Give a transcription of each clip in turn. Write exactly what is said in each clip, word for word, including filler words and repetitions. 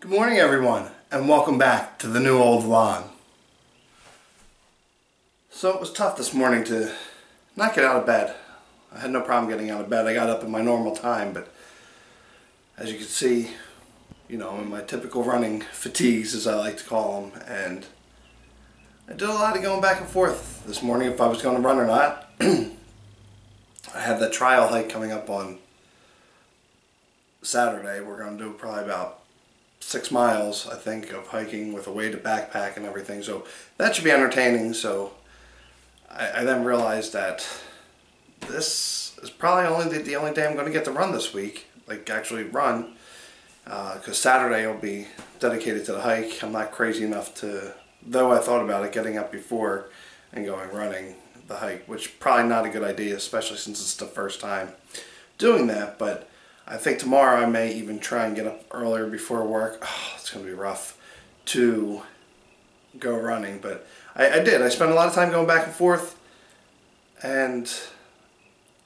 Good morning, everyone, and welcome back to the new old vlog. So it was tough this morning to not get out of bed. I had no problem getting out of bed. I got up at my normal time, but as you can see, you know, in my typical running fatigues, as I like to call them, and I did a lot of going back and forth this morning if I was going to run or not. I have that trial hike coming up on Saturday. We're going to do probably about six miles, I think, of hiking with a weighted backpack and everything, so that should be entertaining. So I, I then realized that this is probably only the, the only day I'm going to get to run this week, like actually run, because uh, Saturday will be dedicated to the hike. I'm not crazy enough to, though I thought about it, getting up before and going running the hike, which probably not a good idea, especially since it's the first time doing that. But I think tomorrow I may even try and get up earlier before work. Oh, it's going to be rough to go running, but I, I did. I spent a lot of time going back and forth, and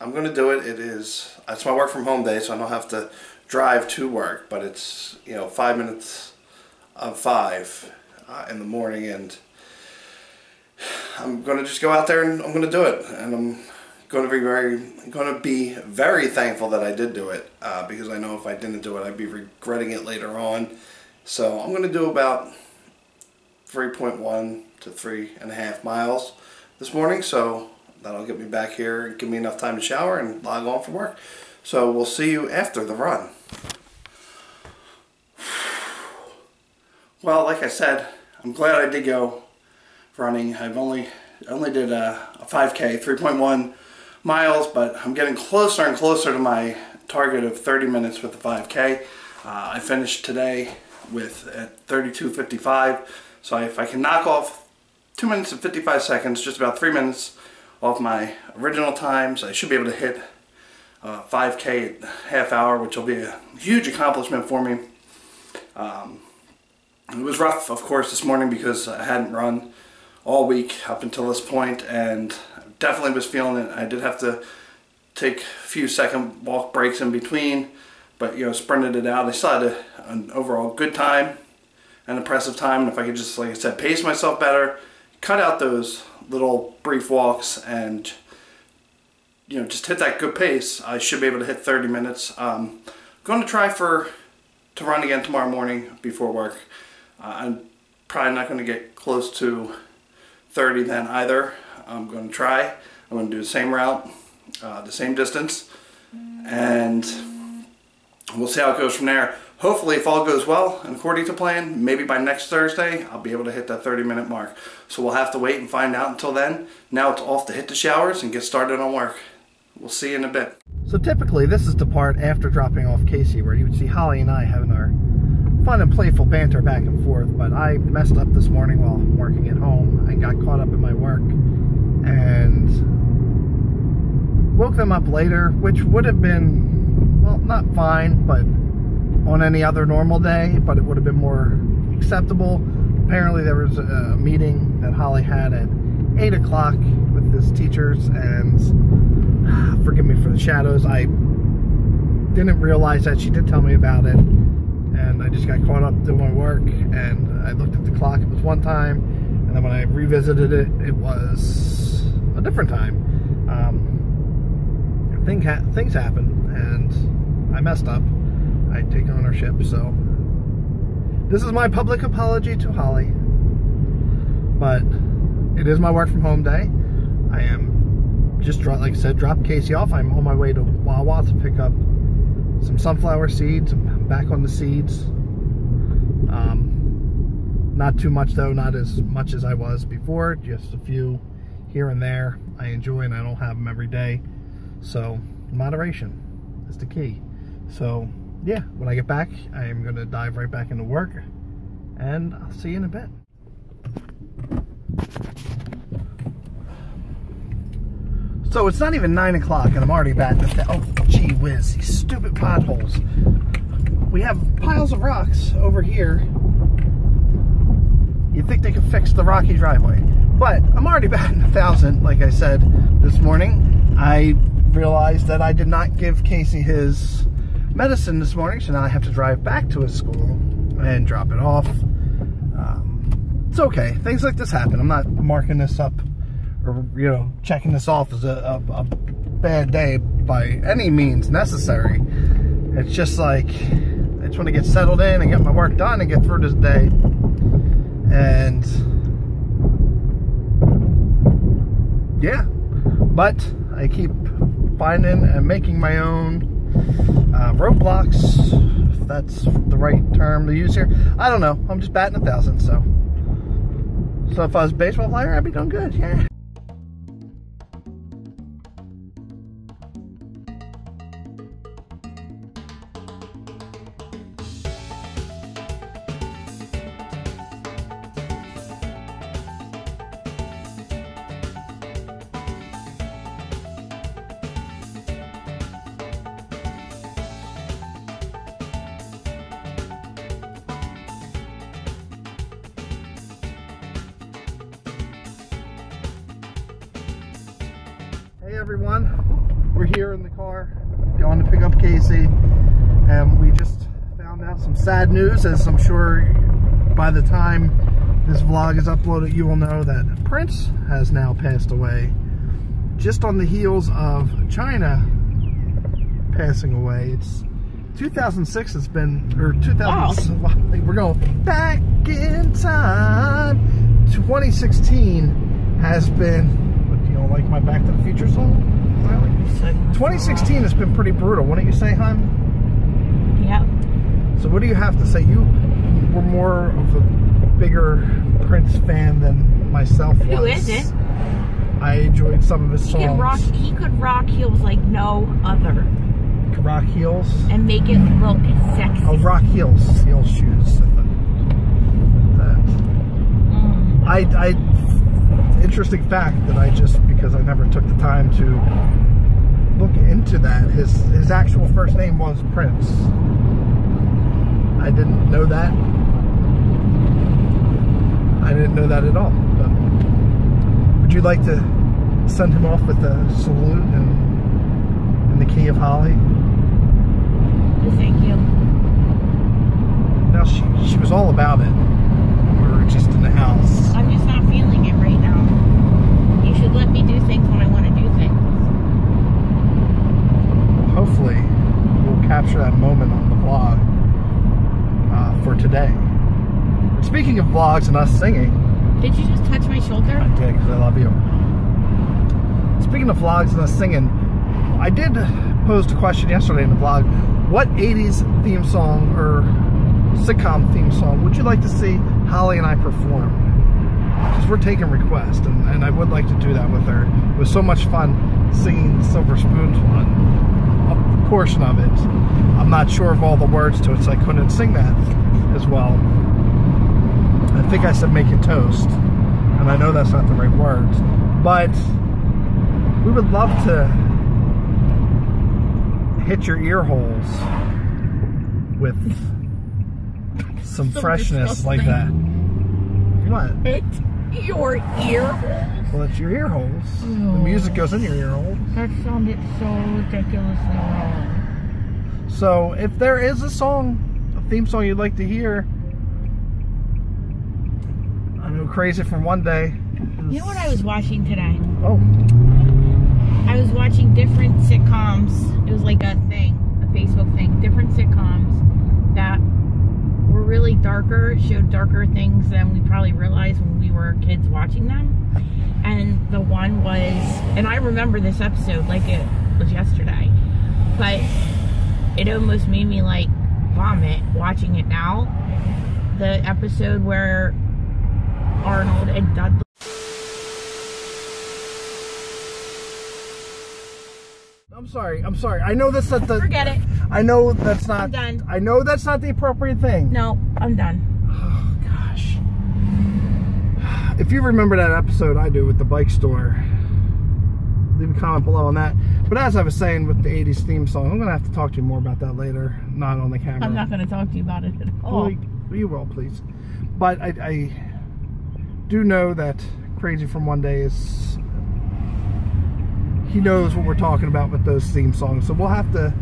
I'm going to do it. It is, it's my work from home day, so I don't have to drive to work, but it's, you know, five minutes of five uh, in the morning, and I'm going to just go out there and I'm going to do it, and I'm going to be very, going to be very thankful that I did do it, uh, because I know if I didn't do it, I'd be regretting it later on. So I'm going to do about three point one to three and a half miles this morning. So that'll get me back here, give me enough time to shower and log on for work. So we'll see you after the run. Well, like I said, I'm glad I did go running. I've only only did a, a five K, three point one. miles, but I'm getting closer and closer to my target of thirty minutes with the five K. Uh, I finished today with at thirty-two fifty-five, so if I can knock off two minutes and fifty-five seconds, just about three minutes off my original times, I should be able to hit uh, five K half hour, which will be a huge accomplishment for me. Um, it was rough, of course, this morning because I hadn't run all week up until this point, and definitely was feeling it. I did have to take a few second walk breaks in between, but, you know, sprinted it out. I still had a, an overall good time, an impressive time, and if I could just, like I said, pace myself better, cut out those little brief walks, and, you know, just hit that good pace, I should be able to hit thirty minutes. Um, I'm going to try for to run again tomorrow morning before work. Uh, I'm probably not going to get close to thirty then either. I'm going to try. I'm going to do the same route, uh, the same distance, and we'll see how it goes from there. Hopefully, if all goes well and according to plan, maybe by next Thursday, I'll be able to hit that thirty minute mark. So we'll have to wait and find out until then. Now it's off to hit the showers and get started on work. We'll see you in a bit. So typically, this is the part after dropping off Casey where you would see Holly and I having our fun and playful banter back and forth, but I messed up this morning while working at home. I got caught up in my work and woke them up later, which would have been, well, not fine, but on any other normal day, but it would have been more acceptable. Apparently there was a meeting that Holly had at eight o'clock with his teachers, and ah, forgive me for the shadows, I didn't realize that. She did tell me about it, and I just got caught up doing my work, and I looked at the clock, it was one time, and then when I revisited it, it was a different time. Um, thing ha things happen, and I messed up. I take ownership, so this is my public apology to Holly. But it is my work from home day. I am just, like I said, dropped Casey off. I'm on my way to Wawa to pick up some sunflower seeds. I'm back on the seeds. Um, Not too much though, not as much as I was before, just a few here and there. I enjoy and I don't have them every day. So moderation is the key. So yeah, when I get back, I am gonna dive right back into work, and I'll see you in a bit. So it's not even nine o'clock and I'm already back to the, oh gee whiz, these stupid potholes. We have piles of rocks over here. You'd think they could fix the rocky driveway. But I'm already batting a thousand, like I said this morning. I realized that I did not give Casey his medicine this morning, so now I have to drive back to his school. and drop it off. Um, it's okay. Things like this happen. I'm not marking this up or, you know, checking this off as a, a, a bad day by any means necessary. It's just like, I just want to get settled in and get my work done and get through this day. And yeah, but I keep finding and making my own uh, roadblocks, if that's the right term to use here. I don't know. I'm just batting a thousand, so. So if I was a baseball player, I'd be doing good, yeah. Everyone, we're here in the car going to pick up Casey, and we just found out some sad news. As I'm sure by the time this vlog is uploaded, you will know that Prince has now passed away, just on the heels of Chyna passing away. It's two thousand six, it's been, or two thousand, wow. We're going back in time. twenty sixteen has been, like my Back to the Future song? twenty sixteen has been pretty brutal, wouldn't you say, hon? Yeah. So what do you have to say? You were more of a bigger Prince fan than myself was. Who is it? I enjoyed some of his songs. He could rock, he could rock heels like no other. Rock heels? And make it look sexy. Oh, rock heels. Heel shoes. At the, at that. Mm. I... I Interesting fact that I just, because I never took the time to look into that, his his actual first name was Prince. I didn't know that. I didn't know that at all. But would you like to send him off with a salute and in the key of Holly? Thank you. Now she she was all about it. Just in the house. I'm just not feeling it right now. You should let me do things when I want to do things. Well, hopefully, we'll capture that moment on the vlog uh, for today. Speaking of vlogs and us singing. Did you just touch my shoulder? I did, because I love you. Speaking of vlogs and us singing, I did pose a question yesterday in the vlog. What eighties theme song or sitcom theme song would you like to see Holly and I perform? Because we're taking requests, and, and I would like to do that with her. It was so much fun singing Silver Spoons one, a portion of it. I'm not sure of all the words to it, so I couldn't sing that as well. I think I said make it toast, and I know that's not the right word, but we would love to hit your ear holes with some freshness like that. What? It's your ear holes. Well, it's your ear holes. Oh. The music goes in your ear holes. That sounded so ridiculously wrong. So, if there is a song, a theme song you'd like to hear, I know Crazy From One Day. You know what I was watching today? Oh. I was watching different sitcoms. It was like a thing, a Facebook thing. Different sitcoms that were really darker, showed darker things than we probably realized when we were kids watching them. And the one was, and I remember this episode like it was yesterday, but it almost made me like vomit watching it now. The episode where Arnold and Dudley I'm sorry, I'm sorry. I know that's not the... Forget it. I know that's not... I'm done. I know that's not the appropriate thing. No, I'm done. Oh, gosh. If you remember that episode I do with the bike store, leave a comment below on that. But as I was saying with the eighties theme song, I'm going to have to talk to you more about that later. Not on the camera. I'm not going to talk to you about it at all. Well, you will, please. But I, I do know that Crazy From One Day is... He knows what we're talking about with those theme songs, so we'll have to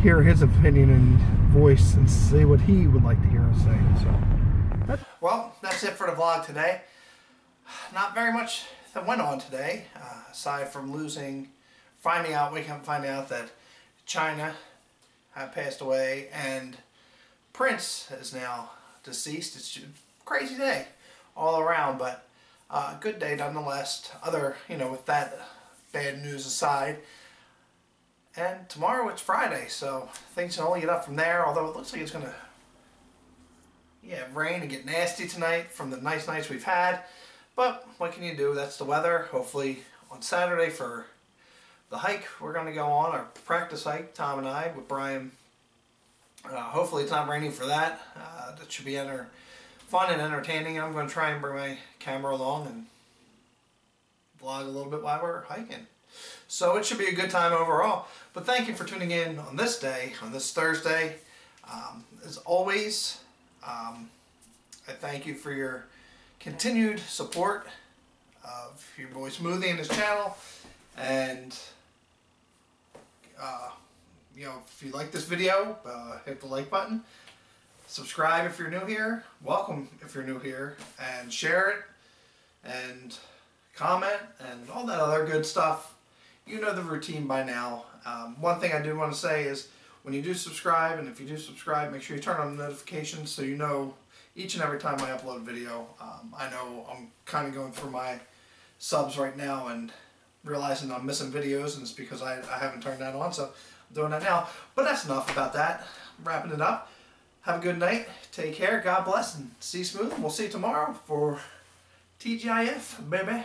hear his opinion and voice and say what he would like to hear us say. So, that's well, that's it for the vlog today. Not very much that went on today, uh, aside from losing, finding out, we can find out that Chyna uh, passed away and Prince is now deceased. It's just a crazy day all around, but a uh, good day nonetheless. Other, you know, with that bad news aside. And tomorrow it's Friday, so things can only get up from there, although it looks like it's going to yeah, rain and get nasty tonight from the nice nights we've had. But what can you do? That's the weather. Hopefully on Saturday for the hike we're going to go on, our practice hike, Tom and I, with Brian. Uh, hopefully it's not raining for that. Uh, that should be enter fun and entertaining. I'm going to try and bring my camera along and vlog a little bit while we're hiking. So it should be a good time overall. But thank you for tuning in on this day, on this Thursday. Um, as always, um, I thank you for your continued support of your boy Smoothie and his channel. And, uh, you know, if you like this video, uh, hit the like button. Subscribe if you're new here. Welcome if you're new here. And share it. And comment and all that other good stuff. You know the routine by now. Um, one thing I do want to say is when you do subscribe, and if you do subscribe, make sure you turn on the notifications so you know each and every time I upload a video. Um, I know I'm kind of going through my subs right now and realizing I'm missing videos, and it's because I, I haven't turned that on, so I'm doing that now. But that's enough about that. I'm wrapping it up. Have a good night. Take care. God bless, and see you Smooth. And we'll see you tomorrow for T G I F, baby.